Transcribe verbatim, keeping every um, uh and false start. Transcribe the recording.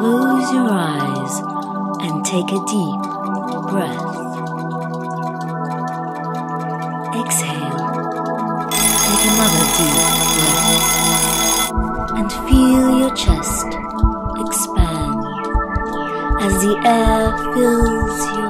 Close your eyes and take a deep breath. Exhale, take another deep breath, and feel your chest expand as the air fills your